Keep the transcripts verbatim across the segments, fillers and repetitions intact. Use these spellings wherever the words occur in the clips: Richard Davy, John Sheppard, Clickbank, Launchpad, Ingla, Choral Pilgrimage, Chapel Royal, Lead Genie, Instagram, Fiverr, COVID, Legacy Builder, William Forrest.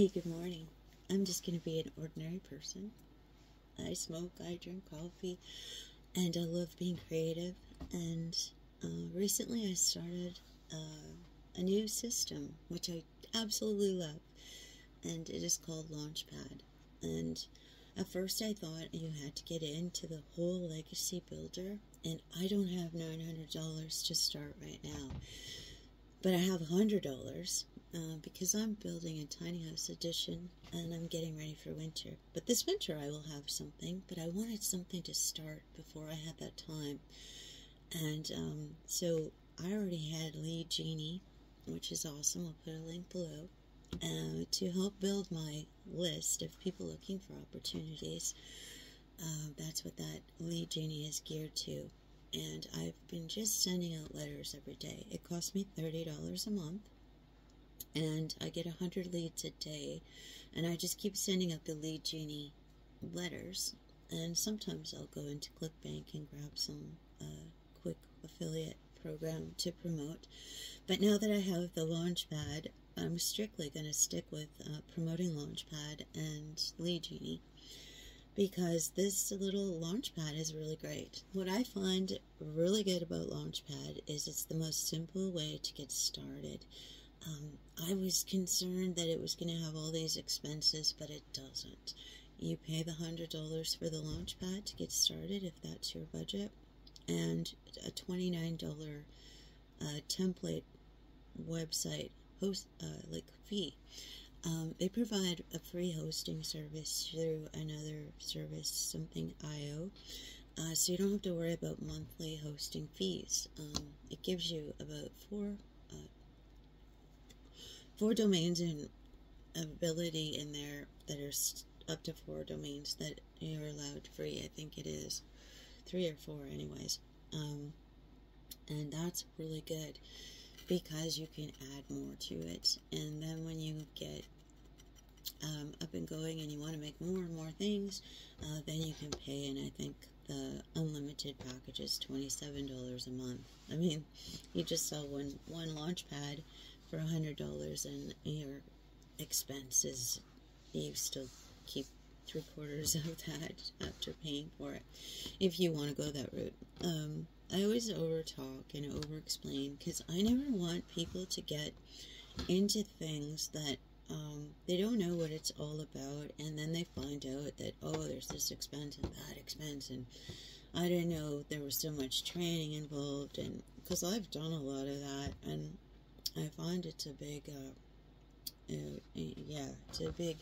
Hey, good morning. I'm just going to be an ordinary person. I smoke, I drink coffee, and I love being creative. And uh, recently I started uh, a new system, which I absolutely love. And it is called Launchpad. And at first I thought you had to get into the whole Legacy Builder. And I don't have nine hundred dollars to start right now. But I have one hundred dollars. Uh, because I'm building a tiny house addition and I'm getting ready for winter. But this winter I will have something, but I wanted something to start before I had that time. And um, so I already had Lead Genie, which is awesome. I'll put a link below uh, to help build my list of people looking for opportunities. Uh, that's what that Lead Genie is geared to. And I've been just sending out letters every day. It costs me thirty dollars a month. And I get one hundred leads a day, and I just keep sending out the Lead Genie letters, and sometimes I'll go into Clickbank and grab some uh, quick affiliate program to promote. But now that I have the Launchpad, I'm strictly going to stick with uh, promoting Launchpad and Lead Genie, because this little Launchpad is really great. What I find really good about Launchpad is it's the most simple way to get started. Um, I was concerned that it was going to have all these expenses, but it doesn't. You pay the one hundred dollars for the Launchpad to get started, if that's your budget, and a twenty-nine dollar uh, template website host uh, like fee. Um, they provide a free hosting service through another service, something I O, uh, so you don't have to worry about monthly hosting fees. Um, it gives you about four Four domains and ability in there that are up to four domains that you're allowed free. I think it is three or four anyways. Um, and that's really good because you can add more to it. And then when you get um, up and going and you want to make more and more things, uh, then you can pay. And I think the unlimited package is twenty-seven dollars a month. I mean, you just sell one, one Launchpad for one hundred dollars, and your expenses, you still keep three quarters of that after paying for it, if you want to go that route. Um, I always over talk and over explain, because I never want people to get into things that um, they don't know what it's all about, and then they find out that, oh, there's this expense and that expense, and I didn't know there was so much training involved, and because I've done a lot of that, and I find it's a big, uh, uh, yeah, it's a big,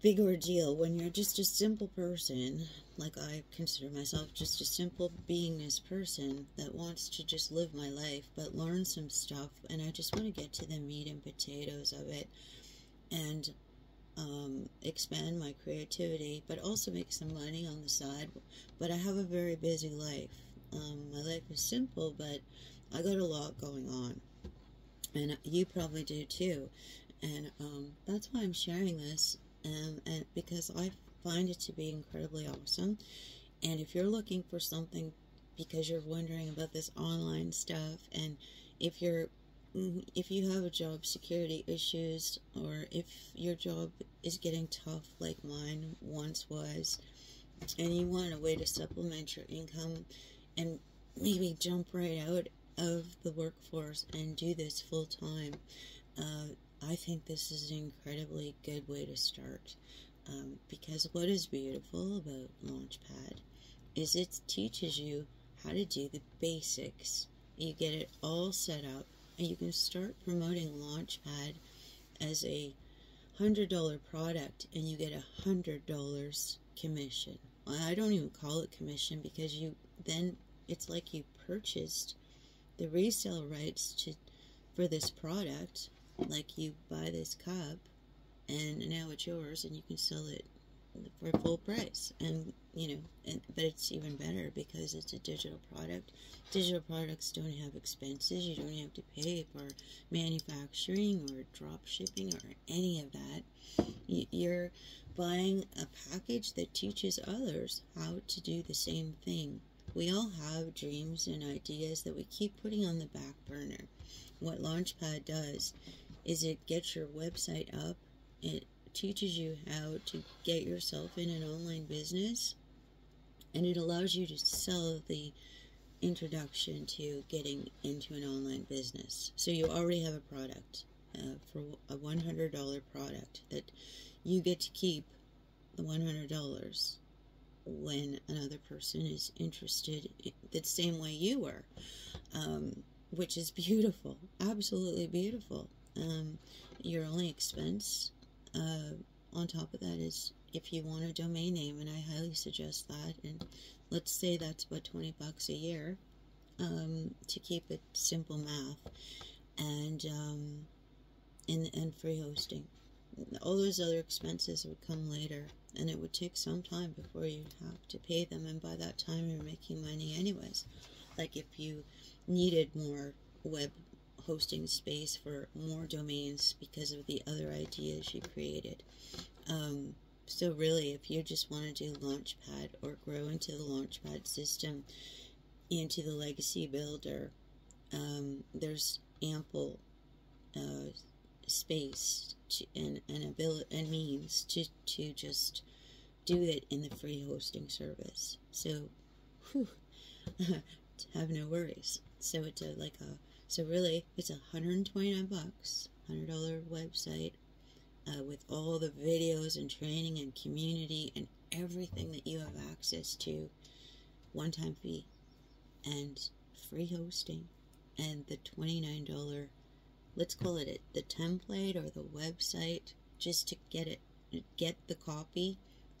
big ordeal when you're just a simple person, like I consider myself just a simple beingness person that wants to just live my life, but learn some stuff, and I just want to get to the meat and potatoes of it, and um, expand my creativity, but also make some money on the side, but I have a very busy life. Um, my life is simple, but I got a lot going on. And you probably do too, and um, that's why I'm sharing this, um, and because I find it to be incredibly awesome. And if you're looking for something because you're wondering about this online stuff, and if you're if you have job security issues, or if your job is getting tough like mine once was, and you want a way to supplement your income and maybe jump right out of the workforce and do this full time, uh, I think this is an incredibly good way to start, um, because what is beautiful about Launchpad is it teaches you how to do the basics. You get it all set up, and you can start promoting Launchpad as a one hundred dollar product, and you get a one hundred dollars commission. I don't even call it commission, because you then it's like you purchased the resale rights to for this product. Like, you buy this cup, and now it's yours, and you can sell it for full price. And you know, and, but it's even better because it's a digital product. Digital products don't have expenses. You don't have to pay for manufacturing or drop shipping or any of that. You're buying a package that teaches others how to do the same thing. We all have dreams and ideas that we keep putting on the back burner. What Launchpad does is it gets your website up It teaches you how to get yourself in an online business, and it allows you to sell the introduction to getting into an online business. So you already have a product uh, for a one hundred dollar product that you get to keep the one hundred dollars when another person is interested in the same way you were, um, which is beautiful, absolutely beautiful. Um, your only expense uh, on top of that is if you want a domain name, and I highly suggest that, and let's say that's about twenty bucks a year, um, to keep it simple math, and, um, and, and free hosting. All those other expenses would come later, and it would take some time before you have to pay them, and by that time you're making money anyways. Like if you needed more web hosting space for more domains because of the other ideas you created. Um, So really, if you just want to do Launchpad or grow into the Launchpad system, into the Legacy Builder, um, there's ample uh, space to, and, and, ability, and means to, to just do it in the free hosting service. So, whew, have no worries. So it's a, like a, so really, it's one hundred twenty-nine bucks, one hundred dollar website, Uh, with all the videos and training and community and everything that you have access to, one-time fee, and free hosting, and the twenty-nine dollar, let's call it, it the template or the website, just to get it, get the copy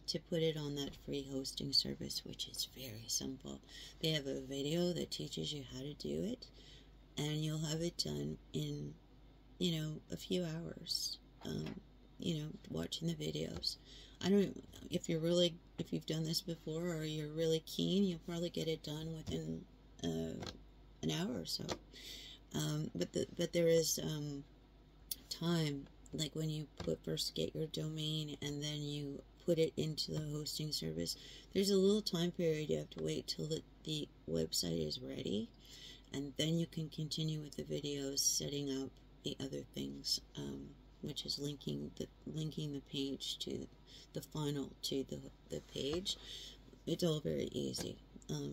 to put it on that free hosting service, which is very simple. They have a video that teaches you how to do it, and you'll have it done in, you know, a few hours. Um, you know, watching the videos. I don't, if you're really, if you've done this before or you're really keen, you'll probably get it done within uh, an hour or so. Um, but, the, but there is um, time, like when you put, first get your domain and then you put it into the hosting service, there's a little time period you have to wait till the, the website is ready, and then you can continue with the videos setting up the other things, um, which is linking the linking the page to the funnel to the the page. It's all very easy. Um,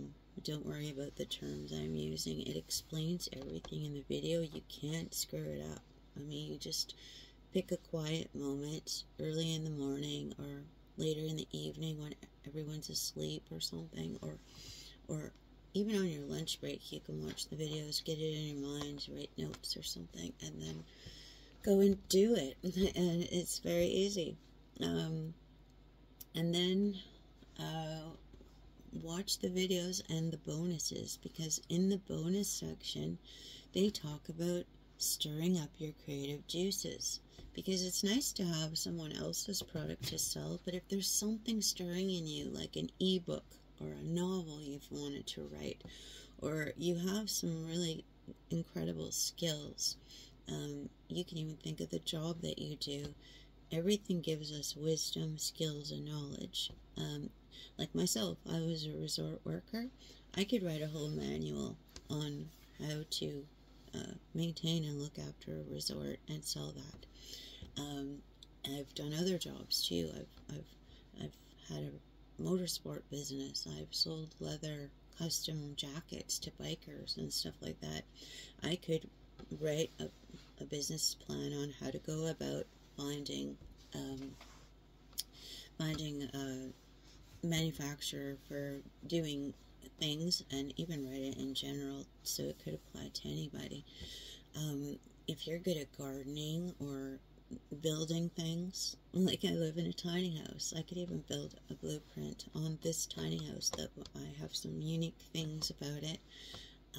don't worry about the terms I'm using. It explains everything in the video. You can't screw it up. I mean, you just pick a quiet moment early in the morning or later in the evening when everyone's asleep or something, or or even on your lunch break you can watch the videos, get it in your mind, write notes or something, and then go and do it, and it's very easy. Um, and then uh, watch the videos and the bonuses, because in the bonus section, they talk about stirring up your creative juices, because it's nice to have someone else's product to sell, but if there's something stirring in you, like an ebook or a novel you've wanted to write, or you have some really incredible skills, Um, you can even think of the job that you do. Everything gives us wisdom, skills, and knowledge. Um, like myself, I was a resort worker. I could write a whole manual on how to uh, maintain and look after a resort and sell that. Um, I've done other jobs too. I've, I've, I've had a motorsport business. I've sold leather custom jackets to bikers and stuff like that. I could write a, a business plan on how to go about finding um, finding a manufacturer for doing things, and even write it in general so it could apply to anybody. Um, if you're good at gardening or building things, like I live in a tiny house, I could even build a blueprint on this tiny house that I have some unique things about it.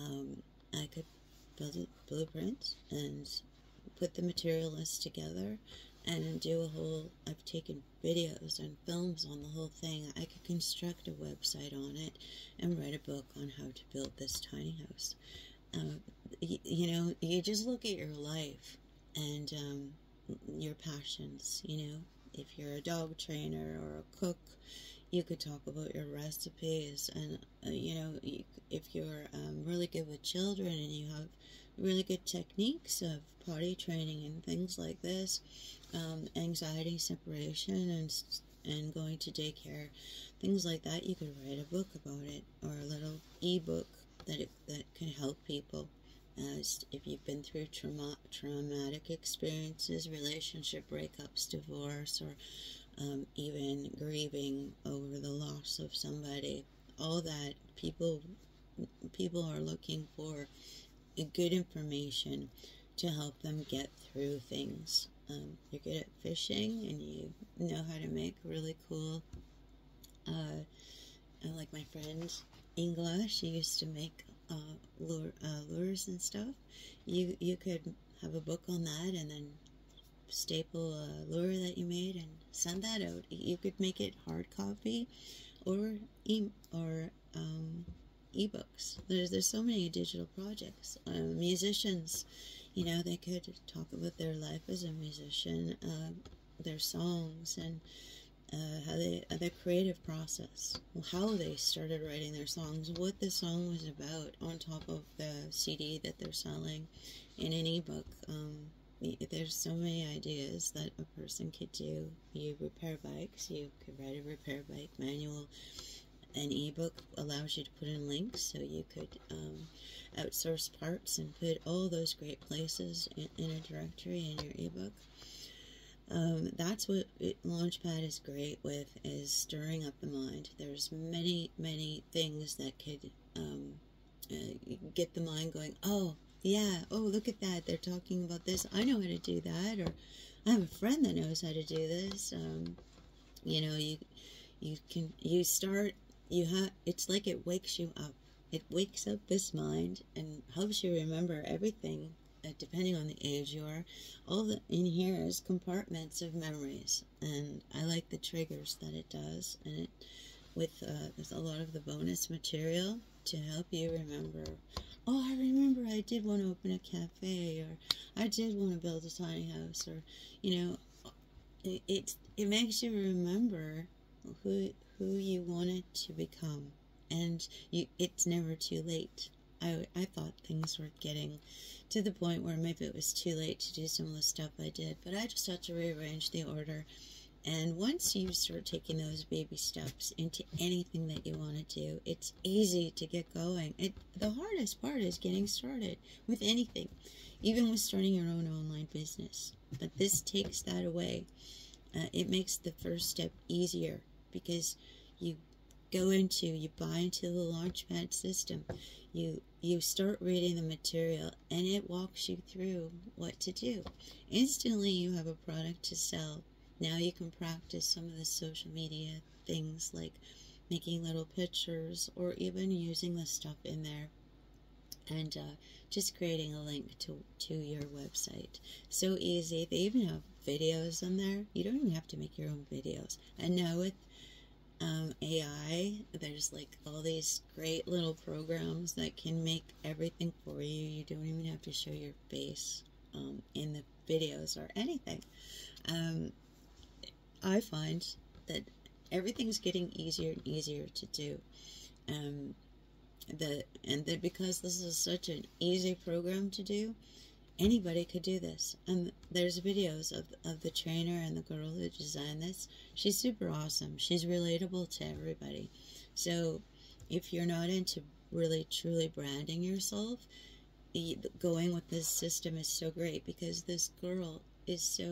Um, I could build a blueprint and put the material list together and do a whole, I've taken videos and films on the whole thing. I could construct a website on it and write a book on how to build this tiny house. Uh, you, you know, you just look at your life and um, your passions, you know. If you're a dog trainer or a cook, You could talk about your recipes, and uh, you know, if you're um, really good with children and you have really good techniques of potty training and things like this, um, anxiety separation and and going to daycare, things like that, you could write a book about it, or a little ebook that it, that can help people. As if you've been through trauma, traumatic experiences, relationship breakups, divorce, or um, even grieving over the loss of somebody, all that, people people are looking for good information to help them get through things. Um, you're good at fishing, and you know how to make really cool, uh, like my friend Ingla, she used to make Uh, lure, uh, lures and stuff. You you could have a book on that, and then staple a lure that you made and send that out. You could make it hard copy, or e or um, ebooks. There's there's so many digital projects. Um, musicians, you know, they could talk about their life as a musician, uh, their songs, and Uh, how they, uh, their creative process, how they started writing their songs, what the song was about, on top of the C D that they're selling in an ebook. Um, there's so many ideas that a person could do. You repair bikes, you could write a repair bike manual. An ebook allows you to put in links, so you could um, outsource parts and put all those great places in, in a directory in your ebook. Um, that's what it, Launchpad is great with, is stirring up the mind. There's many, many things that could um, uh, get the mind going, oh, yeah, oh, look at that, they're talking about this, I know how to do that, or I have a friend that knows how to do this. Um, you know, you you can, you start, you have, it's like it wakes you up. It wakes up this mind and helps you remember everything. Depending on the age you are, all that in here is compartments of memories, and I like the triggers that it does, and it with uh, there's a lot of the bonus material to help you remember. Oh, I remember I did want to open a cafe, or I did want to build a tiny house, or you know, it it, it makes you remember who who you wanted to become, and you it's never too late. I, I thought things were getting to the point where maybe it was too late to do some of the stuff I did, but I just had to rearrange the order. And once you start taking those baby steps into anything that you want to do, it's easy to get going. It, the hardest part is getting started with anything, even with starting your own online business. But this takes that away. Uh, it makes the first step easier, because you go into, you buy into the Launchpad system. You you start reading the material, and it walks you through what to do. Instantly, you have a product to sell. Now you can practice some of the social media things, like making little pictures, or even using the stuff in there, and uh, just creating a link to, to your website. So easy. They even have videos on there. You don't even have to make your own videos. And now with Um, A I, there's like all these great little programs that can make everything for you. You don't even have to show your face um, in the videos or anything. Um, I find that everything's getting easier and easier to do. Um, the, and the, because this is such an easy program to do, anybody could do this. And there's videos of, of the trainer and the girl who designed this. She's super awesome. She's relatable to everybody. So if you're not into really truly branding yourself, going with this system is so great, because this girl is so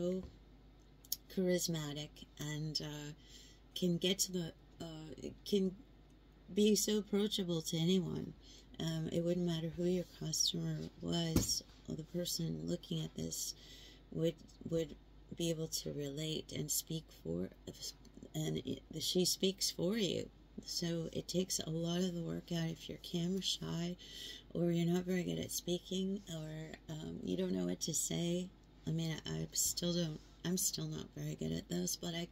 charismatic and uh, can get to the uh, can be so approachable to anyone. Um, it wouldn't matter who your customer was. Well, the person looking at this would would be able to relate and speak for, and it, she speaks for you. So it takes a lot of the work out if you're camera shy, or you're not very good at speaking, or um, you don't know what to say. I mean, I, I still don't. I'm still not very good at this, but I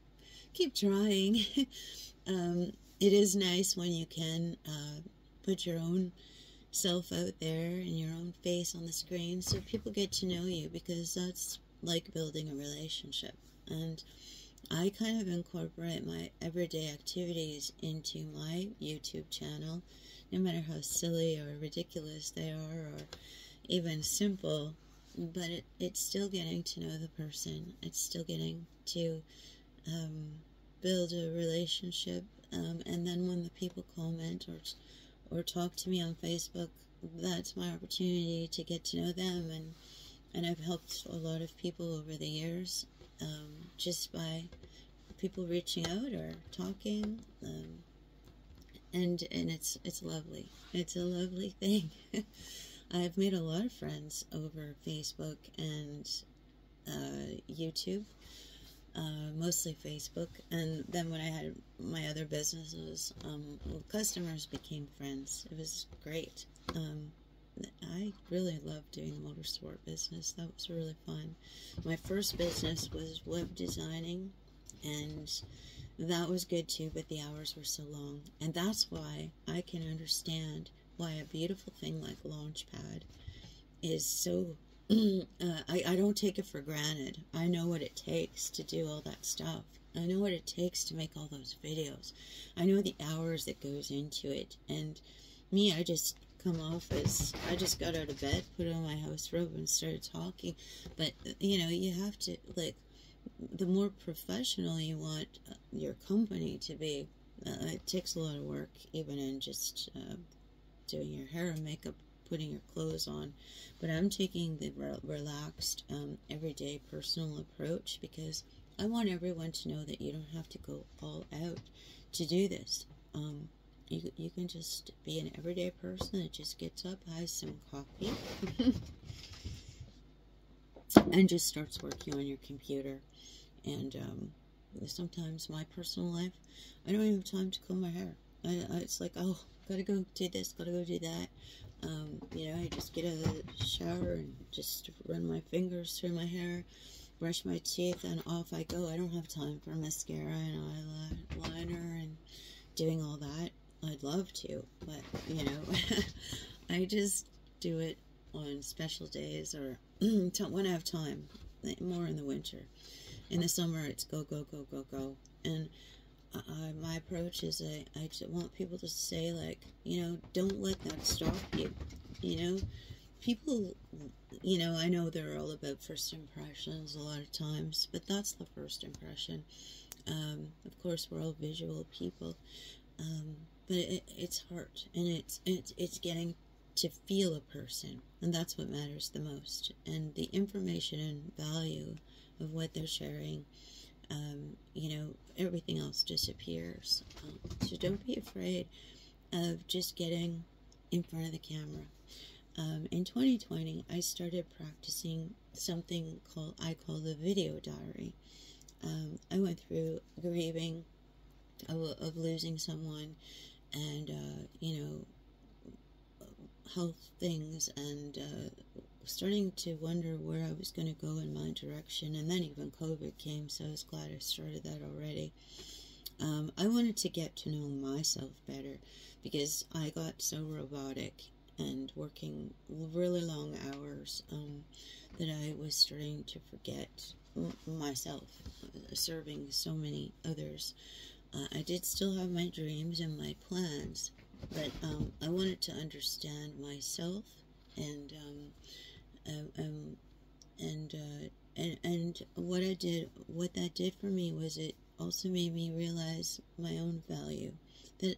keep trying. um, it is nice when you can uh, put your own self out there and your own face on the screen, so people get to know you, because that's like building a relationship. And I kind of incorporate my everyday activities into my YouTube channel, no matter how silly or ridiculous they are, or even simple, but it, it's still getting to know the person. It's still getting to um, build a relationship, um, and then when the people comment or or talk to me on Facebook, that's my opportunity to get to know them, and and I've helped a lot of people over the years, um, just by people reaching out or talking, um, and and it's it's lovely. It's a lovely thing. I've made a lot of friends over Facebook and uh, YouTube, uh, mostly Facebook. And then when I had my other businesses, um, well, customers became friends. It was great. Um, I really loved doing the motorsport business. That was really fun. My first business was web designing, and that was good too, but the hours were so long. And that's why I can understand why a beautiful thing like Launchpad is so, uh, I, I don't take it for granted. I know what it takes to do all that stuff. I know what it takes to make all those videos. I know the hours that goes into it. And me, I just come off as, I just got out of bed, put on my house robe and started talking. But, you know, you have to, like, the more professional you want your company to be, uh, it takes a lot of work, even in just, uh, doing your hair and makeup, putting your clothes on. But I'm taking the re relaxed, um, everyday personal approach, because I want everyone to know that you don't have to go all out to do this. Um, you, you can just be an everyday person that just gets up, has some coffee, and just starts working on your computer. And um, sometimes my personal life, I don't even have time to comb my hair. I, I, it's like, oh, gotta go do this, gotta go do that. Um, you know, I just get out of the shower and just run my fingers through my hair, brush my teeth, and off I go. I don't have time for mascara and eyeliner and doing all that. I'd love to, but, you know, I just do it on special days or when I have time, more in the winter. In the summer, it's go, go, go, go, go. And Uh, my approach is I, I want people to say, like, you know, don't let that stop you, you know. People, you know, I know they're all about first impressions a lot of times, but that's the first impression. Um, of course, we're all visual people, um, but it, it's hard, and it's, it's, it's getting to feel a person, and that's what matters the most. And the information and value of what they're sharing, Um, you know, everything else disappears. Um, so don't be afraid of just getting in front of the camera. Um, in twenty twenty, I started practicing something called I call the video diary. Um, I went through grieving of, of losing someone, and uh, you know, health things, and uh, starting to wonder where I was going to go in my direction. And then even COVID came, so I was glad I started that already. Um, I wanted to get to know myself better, because I got so robotic and working really long hours um, that I was starting to forget myself, serving so many others. Uh, I did still have my dreams and my plans, but um, I wanted to understand myself and um, Um, um, and, uh, and, and what I did, what that did for me was it also made me realize my own value, that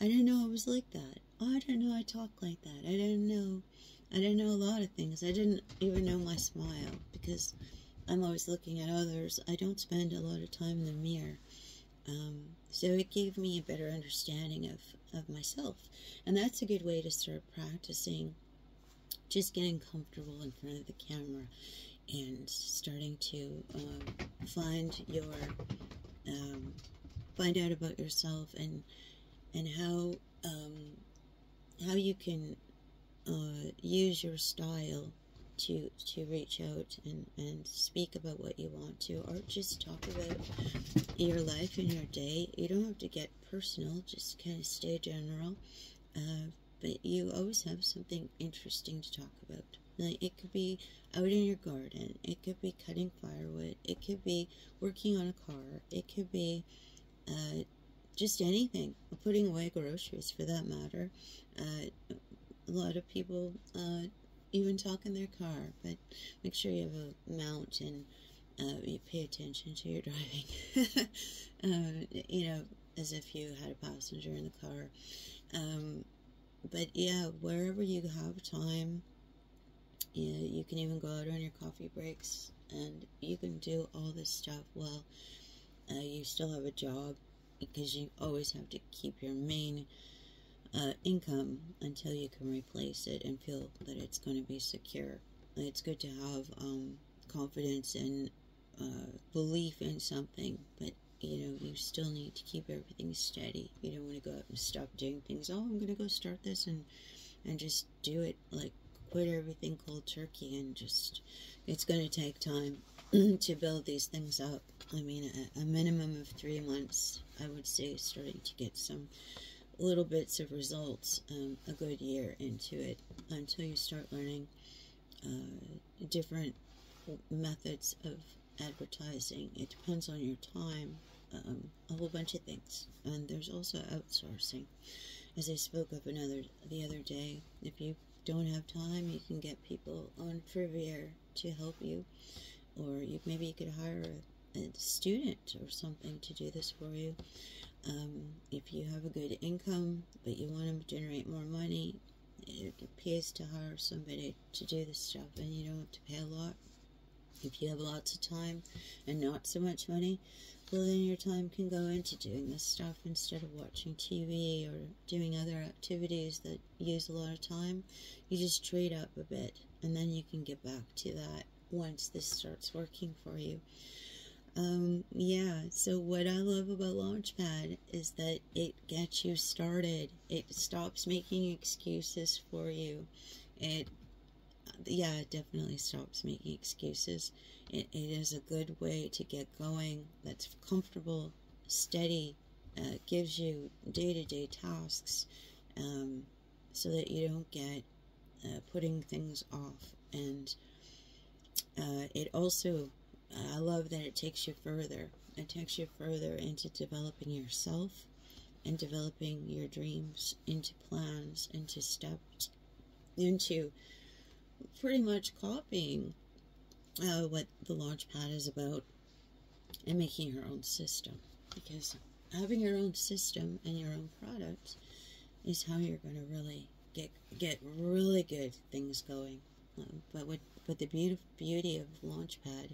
I didn't know I was like that. Oh, I didn't know I talked like that. I didn't know, I didn't know a lot of things. I didn't even know my smile, because I'm always looking at others. I don't spend a lot of time in the mirror. Um, so it gave me a better understanding of, of myself. And that's a good way to start practicing just getting comfortable in front of the camera and starting to um, find your, um, find out about yourself, and and how um, how you can uh, use your style to to reach out and and speak about what you want to, or just talk about your life and your day. You don't have to get personal; just kind of stay general. Uh, But you always have something interesting to talk about. Like, it could be out in your garden, it could be cutting firewood, it could be working on a car, it could be uh, just anything, putting away groceries for that matter. Uh, a lot of people uh, even talk in their car, but make sure you have a mount and uh, you pay attention to your driving, um, you know, as if you had a passenger in the car. Um, but yeah, wherever you have time, you know, you can even go out on your coffee breaks, and you can do all this stuff while uh, you still have a job, because you always have to keep your main uh, income until you can replace it and feel that it's going to be secure. It's good to have um, confidence and uh, belief in something, but you know, you still need to keep everything steady. You don't want to go out and stop doing things. Oh, I'm going to go start this and, and just do it, like quit everything cold turkey, and just, it's going to take time to build these things up. I mean, a, a minimum of three months, I would say, starting to get some little bits of results um, a good year into it, until you start learning uh, different methods of advertising. It depends on your time, um, a whole bunch of things. And there's also outsourcing, as I spoke of another the other day. If you don't have time, you can get people on Fiverr to help you, or you, maybe you could hire a, a student or something to do this for you. Um, if you have a good income but you want to generate more money, it pays to hire somebody to do this stuff, and you don't have to pay a lot. If you have lots of time and not so much money, well, then your time can go into doing this stuff instead of watching T V or doing other activities that use a lot of time. You just trade up a bit, and then you can get back to that once this starts working for you. Um, yeah, so what I love about Launchpad is that it gets you started. It stops making excuses for you. It Yeah, it definitely stops making excuses. It, it is a good way to get going, that's comfortable, steady, uh, gives you day-to-day tasks, um, so that you don't get uh, putting things off. And uh, it also, I love that it takes you further. It takes you further into developing yourself and developing your dreams into plans, into steps, into pretty much copying uh, what the Launchpad is about, and making your own system, because having your own system and your own product is how you're going to really get get really good things going. Um, but what but the beauty beauty of Launchpad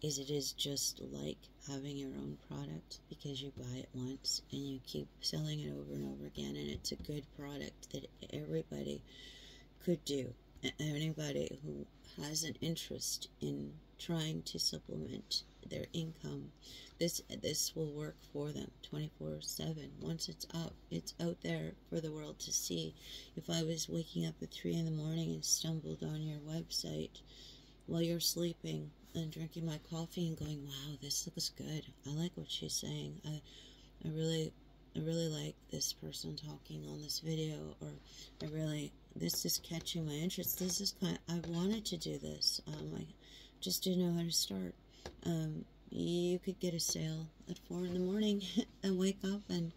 is, it is just like having your own product, because you buy it once and you keep selling it over and over again, and it's a good product that everybody could do. Anybody who has an interest in trying to supplement their income, this this will work for them twenty-four seven. Once it's up, it's out there for the world to see. If I was waking up at three in the morning and stumbled on your website while you're sleeping and drinking my coffee and going, wow, this looks good, I like what she's saying, I, I really I really like this person talking on this video, or I really, this is catching my interest, this is kind of, I wanted to do this, um, I just didn't know how to start. Um, you could get a sale at four in the morning and wake up and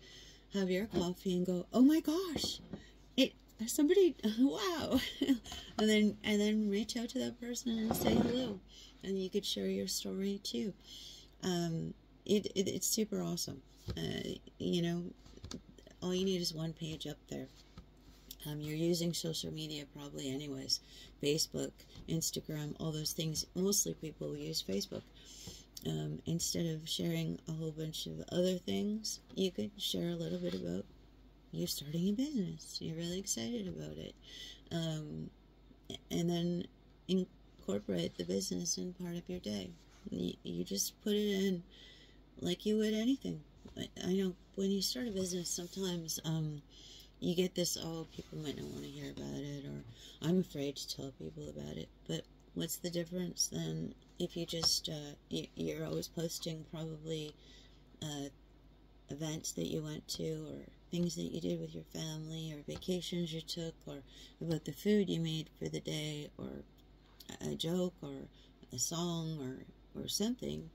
have your coffee and go, oh my gosh, it, somebody, wow, and then, and then reach out to that person and say hello, and you could share your story too. Um, it, it, it's super awesome. Uh, you know, all you need is one page up there. Um, you're using social media probably anyways. Facebook, Instagram, all those things. Mostly people use Facebook. Um, instead of sharing a whole bunch of other things, you could share a little bit about you starting a business. You're really excited about it. Um, and then incorporate the business in part of your day. You, you just put it in like you would anything. I know when you start a business, sometimes um, you get this, oh, people might not want to hear about it, or I'm afraid to tell people about it. But what's the difference then if you just, uh, you, you're always posting probably uh, events that you went to, or things that you did with your family, or vacations you took, or about the food you made for the day, or a joke or a song or, or something,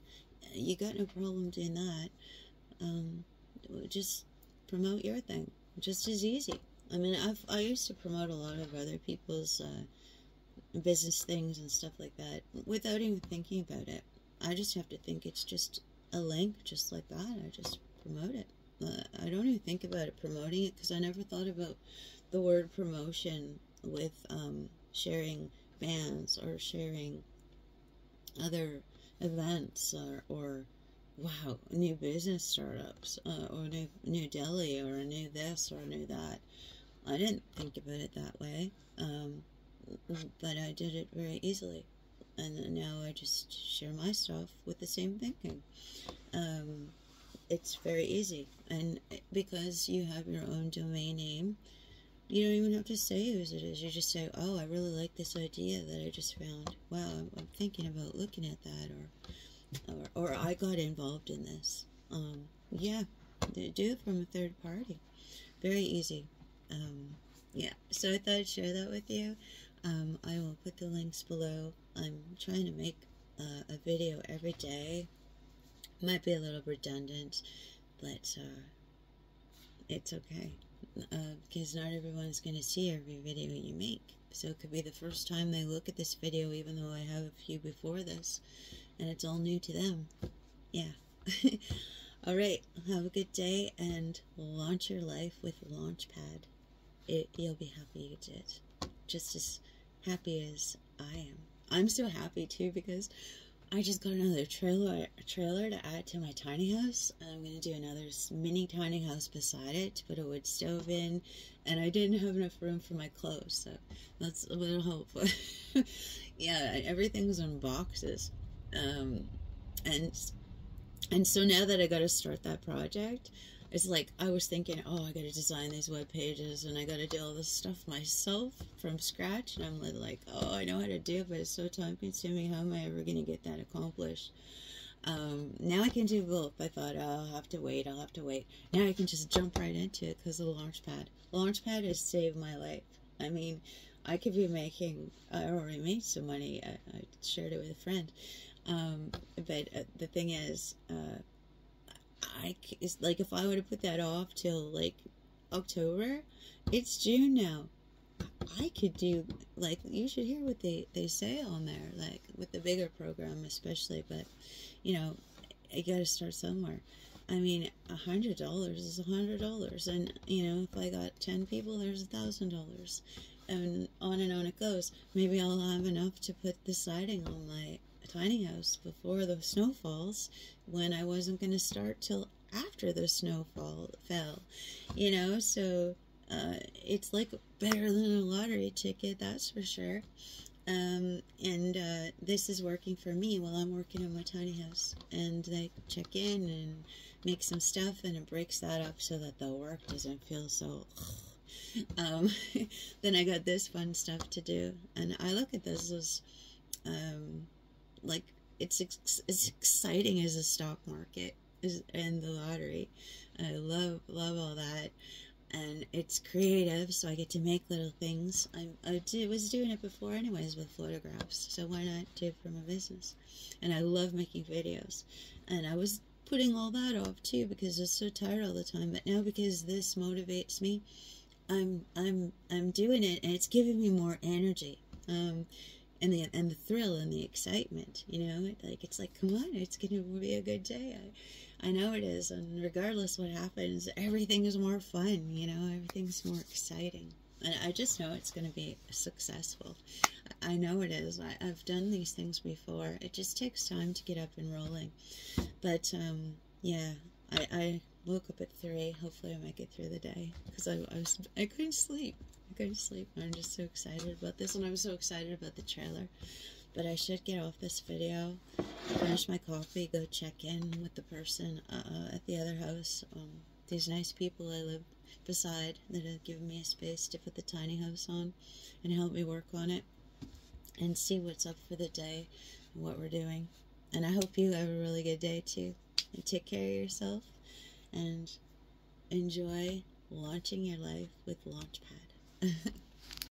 you got no problem doing that. Um, just promote your thing. Just as easy. I mean, I've, I used to promote a lot of other people's uh, business things and stuff like that without even thinking about it. I just have to think it's just a link just like that. I just promote it. Uh, I don't even think about it promoting it because I never thought about the word promotion with um, sharing bands or sharing other events or, or wow, new business startups uh, or new, new deli or a new this or a new that. I didn't think about it that way, um, but I did it very easily. And now I just share my stuff with the same thinking. Um, it's very easy. And because you have your own domain name, you don't even have to say whose it is. You just say, oh, I really like this idea that I just found. Wow, I'm, I'm thinking about looking at that. Or, or, or I got involved in this. Um, yeah, do it from a third party. Very easy. Um, yeah, so I thought I'd share that with you. Um, I will put the links below. I'm trying to make uh, a video every day. Might be a little redundant, but uh, it's okay. Uh, because not everyone's going to see every video you make. So it could be the first time they look at this video, even though I have a few before this. And it's all new to them. Yeah. Alright, have a good day and launch your life with Launchpad. It, you'll be happy you did. Just as happy as I am. I'm so happy too because I just got another trailer trailer to add to my tiny house. I'm going to do another mini tiny house beside it to put a wood stove in. And I didn't have enough room for my clothes, so that's a little hopeful. Yeah, everything's in boxes. Um, and, and so now that I got to start that project, it's like I was thinking, oh, I got to design these web pages and I got to do all this stuff myself from scratch. And I'm like, oh, I know how to do it, but it's so time consuming. How am I ever going to get that accomplished? Um, now I can do both. I thought, oh, I'll have to wait. I'll have to wait. Now I can just jump right into it because of Launchpad. Launchpad has saved my life. I mean, I could be making, I already made some money. I, I shared it with a friend. Um, but uh, the thing is, uh, I, it's like if I would have put that off till like October, it's June now. I could do, like, you should hear what they, they say on there, like with the bigger program especially, but you know, you gotta start somewhere. I mean, a hundred dollars is a hundred dollars and you know, if I got ten people, there's a thousand dollars and on and on it goes. Maybe I'll have enough to put the siding on my tiny house before the snow falls when I wasn't going to start till after the snowfall fell, you know, so uh, it's like better than a lottery ticket, that's for sure. Um, and uh, this is working for me while I'm working on my tiny house, and I check in and make some stuff and it breaks that up so that the work doesn't feel so ugh. Um, then I got this fun stuff to do, and I look at this as um, like it's ex as exciting as the stock market is, and the lottery. I love love all that, and it's creative. So I get to make little things. I, I did, was doing it before anyways with photographs. So why not do it from a business? And I love making videos. And I was putting all that off too because I was so tired all the time. But now because this motivates me, I'm I'm I'm doing it, and it's giving me more energy. Um. And the, and the thrill and the excitement, you know, like it's like, come on, it's going to be a good day. I, I know it is. And regardless what happens, everything is more fun, you know, everything's more exciting. And I just know it's going to be successful. I know it is. I, I've done these things before. It just takes time to get up and rolling. But, um, yeah, I, I woke up at three. Hopefully I make it through the day because I, I, was, I couldn't sleep. I couldn't sleep. I'm just so excited about this, and I'm so excited about the trailer. But I should get off this video, finish my coffee, go check in with the person uh, at the other house. Um, these nice people I live beside that have given me a space to put the tiny house on and help me work on it and see what's up for the day and what we're doing. And I hope you have a really good day too. And take care of yourself and enjoy launching your life with Launchpad.